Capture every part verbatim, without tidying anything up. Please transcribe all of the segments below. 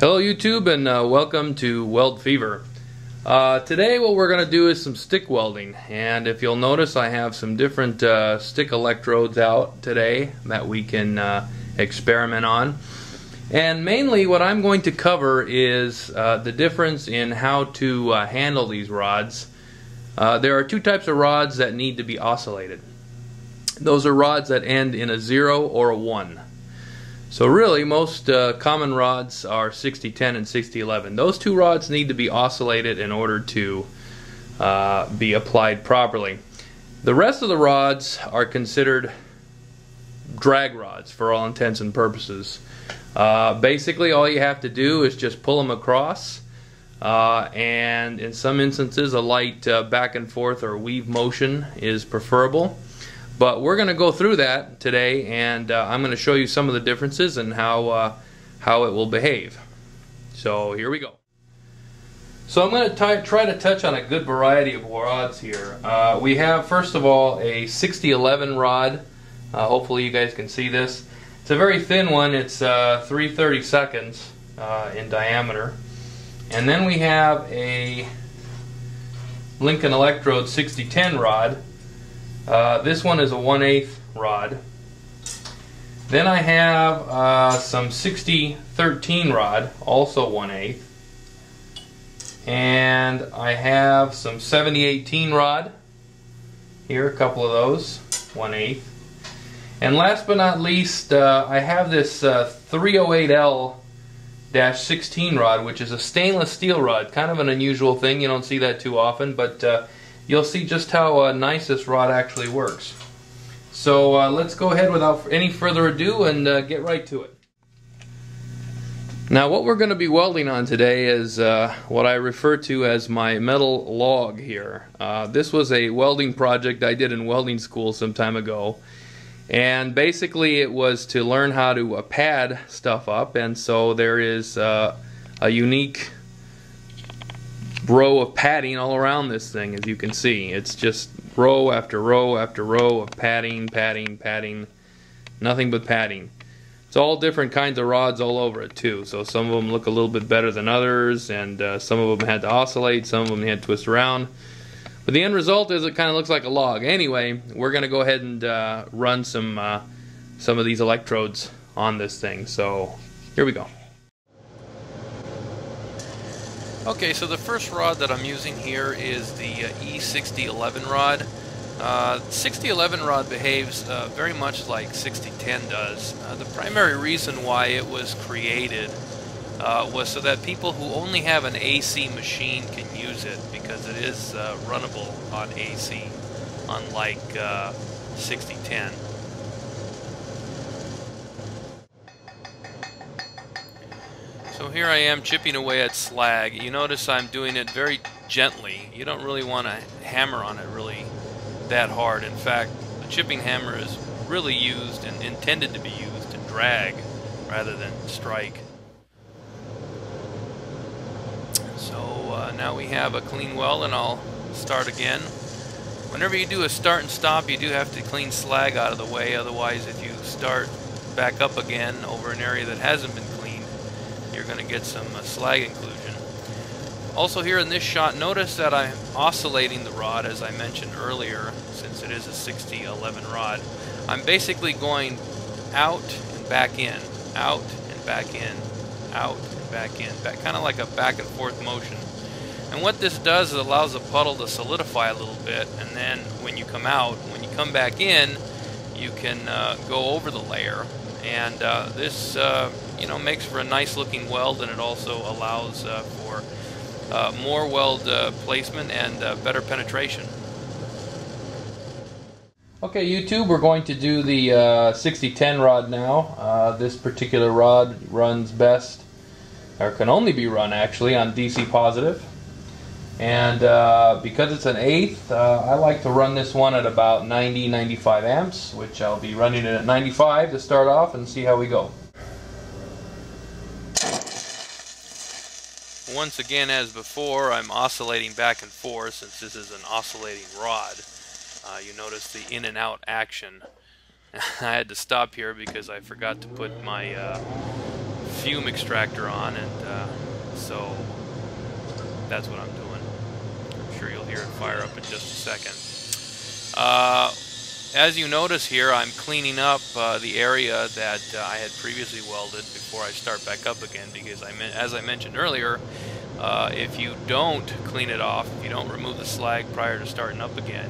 Hello YouTube, and uh, welcome to Weld Fever. Uh, today what we're going to do is some stick welding, and if you'll notice I have some different uh, stick electrodes out today that we can uh, experiment on. And mainly what I'm going to cover is uh, the difference in how to uh, handle these rods. Uh, there are two types of rods that need to be oscillated. Those are rods that end in a zero or a one. So really, most uh, common rods are sixty ten and sixty eleven. Those two rods need to be oscillated in order to uh, be applied properly. The rest of the rods are considered drag rods for all intents and purposes. Uh, basically, all you have to do is just pull them across, uh, and in some instances, a light uh, back and forth or weave motion is preferable. But we're going to go through that today, and uh, I'm going to show you some of the differences and how uh, how it will behave. So here we go. So I'm going to try to touch on a good variety of rods here. Uh, we have, first of all, a sixty eleven rod. Uh, hopefully you guys can see this. It's a very thin one. It's uh, three thirty-seconds uh, in diameter. And then we have a Lincoln Electrode sixty ten rod. Uh, this one is a one eighth rod. Then I have uh, some sixty thirteen rod, also one eighth. And I have some seventy eighteen rod. Here, a couple of those, one eighth. And last but not least, uh, I have this uh, three oh eight L sixteen rod, which is a stainless steel rod. Kind of an unusual thing. You don't see that too often, but uh, you'll see just how uh, nice this rod actually works. So uh, let's go ahead without any further ado and uh, get right to it. Now what we're going to be welding on today is uh, what I refer to as my metal log here. Uh, this was a welding project I did in welding school some time ago, and basically it was to learn how to uh, pad stuff up, and so there is uh, a unique row of padding all around this thing. As you can see, it's just row after row after row of padding, padding, padding, nothing but padding. It's all different kinds of rods all over it too, so some of them look a little bit better than others, and uh, some of them had to oscillate, some of them had to twist around, but the end result is it kind of looks like a log. Anyway, we're going to go ahead and uh, run some uh, some of these electrodes on this thing, so here we go. Okay, so the first rod that I'm using here is the uh, E sixty eleven rod. Uh, sixty eleven rod behaves uh, very much like sixty ten does. Uh, the primary reason why it was created uh, was so that people who only have an A C machine can use it, because it is uh, runnable on A C, unlike uh, sixty ten. So here I am chipping away at slag. You notice I'm doing it very gently. You don't really want to hammer on it really that hard. In fact, the chipping hammer is really used and intended to be used to drag rather than strike. So uh, now we have a clean weld, and I'll start again. Whenever you do a start and stop, you do have to clean slag out of the way. Otherwise, if you start back up again over an area that hasn't been cleaned, you're going to get some uh, slag inclusion. Also here in this shot, notice that I'm oscillating the rod, as I mentioned earlier, since it is a sixty eleven rod. I'm basically going out and back in, out and back in, out and back in, back, kind of like a back and forth motion. And what this does is it allows the puddle to solidify a little bit, and then when you come out, when you come back in, you can uh, go over the layer, and uh, this uh, you know, makes for a nice looking weld, and it also allows uh, for uh, more weld uh, placement and uh, better penetration. Okay YouTube, we're going to do the uh, sixty ten rod now. Uh, this particular rod runs best, or can only be run actually, on D C positive. And uh, because it's an eighth, uh, I like to run this one at about ninety, ninety-five amps, which I'll be running it at ninety-five to start off and see how we go. Once again, as before, I'm oscillating back and forth, since this is an oscillating rod. Uh, you notice the in and out action. I had to stop here because I forgot to put my uh, fume extractor on, and uh, so that's what I'm doing. I'm sure you'll hear it fire up in just a second. Uh, as you notice here, I'm cleaning up uh, the area that uh, I had previously welded before I start back up again, because I meant, as I mentioned earlier, uh, if you don't clean it off, if you don't remove the slag prior to starting up again,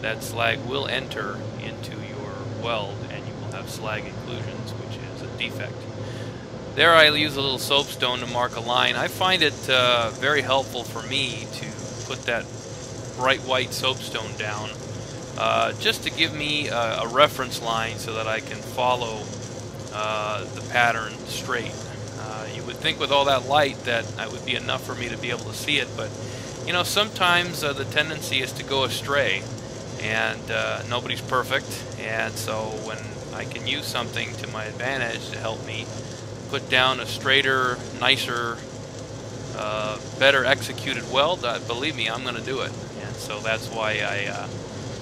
that slag will enter into your weld and you will have slag inclusions, which is a defect. There I use a little soapstone to mark a line. I find it uh, very helpful for me to put that bright white soapstone down uh, just to give me a, a reference line so that I can follow uh, the pattern straight. Uh, you would think with all that light that that would be enough for me to be able to see it, but you know, sometimes uh, the tendency is to go astray, and uh, nobody's perfect, and so when I can use something to my advantage to help me put down a straighter, nicer, uh, better executed weld, uh, believe me, I'm going to do it. And so that's why I uh,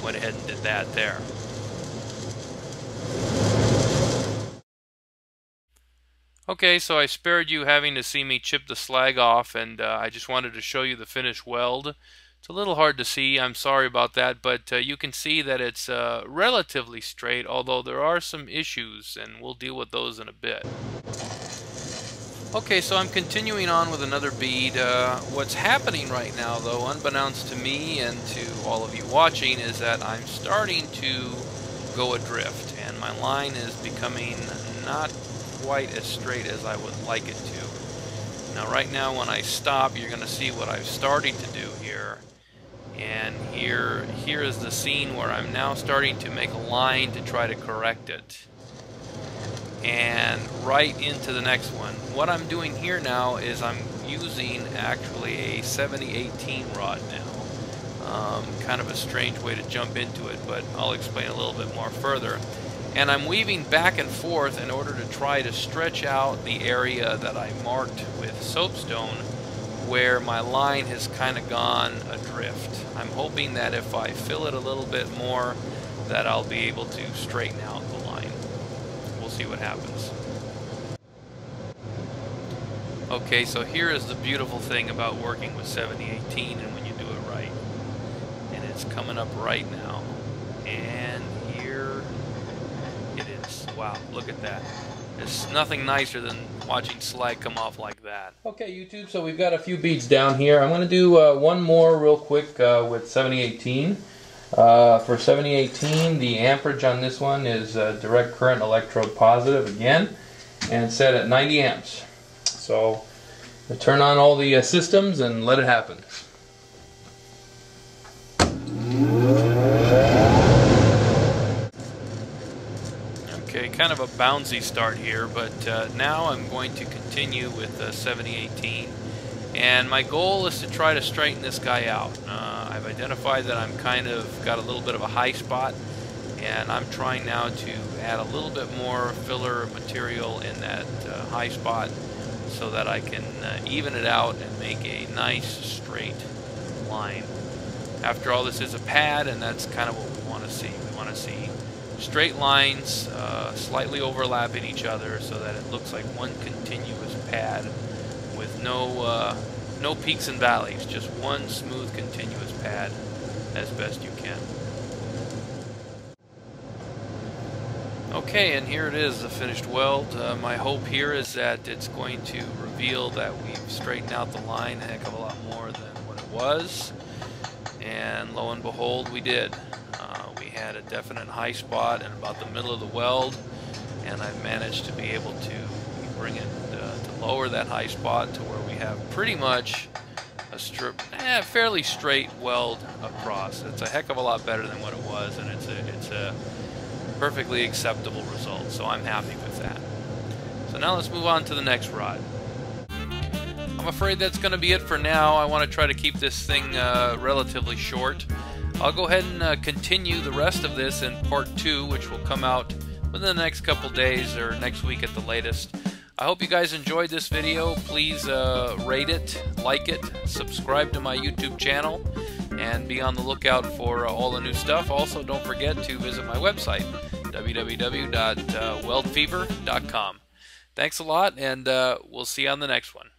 went ahead and did that there. Okay, so I spared you having to see me chip the slag off, and uh, I just wanted to show you the finished weld. It's a little hard to see, I'm sorry about that, but uh, you can see that it's uh, relatively straight, although there are some issues, and we'll deal with those in a bit. Okay, so I'm continuing on with another bead. Uh, what's happening right now, though, unbeknownst to me and to all of you watching, is that I'm starting to go adrift, and my line is becoming not quite as straight as I would like it to. Now, right now, when I stop, you're going to see what I've started to do here. And here, here is the scene where I'm now starting to make a line to try to correct it. And right into the next one. What I'm doing here now is I'm using actually a seventy eighteen rod now. Um, kind of a strange way to jump into it, but I'll explain a little bit more further. And I'm weaving back and forth in order to try to stretch out the area that I marked with soapstone, where my line has kind of gone adrift. I'm hoping that if I fill it a little bit more, that I'll be able to straighten out the line. We'll see what happens. Okay, so here is the beautiful thing about working with seventy eighteen, and when you do it right. And it's coming up right now. And here it is. Wow, look at that. There's nothing nicer than watching slag come off like that. Okay, YouTube, so we've got a few beads down here. I'm going to do uh, one more real quick uh, with seventy eighteen. Uh, for seventy eighteen, the amperage on this one is uh, direct current electrode positive again, and it's set at ninety amps. So we'll turn on all the uh, systems and let it happen. Kind of a bouncy start here, but uh, now I'm going to continue with uh, seventy eighteen, and my goal is to try to straighten this guy out. Uh, I've identified that I'm kind of got a little bit of a high spot, and I'm trying now to add a little bit more filler material in that uh, high spot so that I can uh, even it out and make a nice straight line. After all, this is a pad, and that's kind of what we want to see. We want to see straight lines uh, slightly overlapping each other so that it looks like one continuous pad with no uh, no peaks and valleys, just one smooth continuous pad as best you can. Okay, and here it is, the finished weld. Uh, my hope here is that it's going to reveal that we've straightened out the line a heck of a lot more than what it was, and lo and behold, we did. Had a definite high spot in about the middle of the weld, and I've managed to be able to bring it uh, to lower that high spot to where we have pretty much a strip, eh, fairly straight weld across. It's a heck of a lot better than what it was, and it's a, it's a perfectly acceptable result, so I'm happy with that. So now let's move on to the next rod. I'm afraid that's going to be it for now. I want to try to keep this thing uh, relatively short. I'll go ahead and uh, continue the rest of this in part two, which will come out within the next couple days or next week at the latest. I hope you guys enjoyed this video. Please uh, rate it, like it, subscribe to my YouTube channel, and be on the lookout for uh, all the new stuff. Also, don't forget to visit my website, w w w dot weld fever dot com. Thanks a lot, and uh, we'll see you on the next one.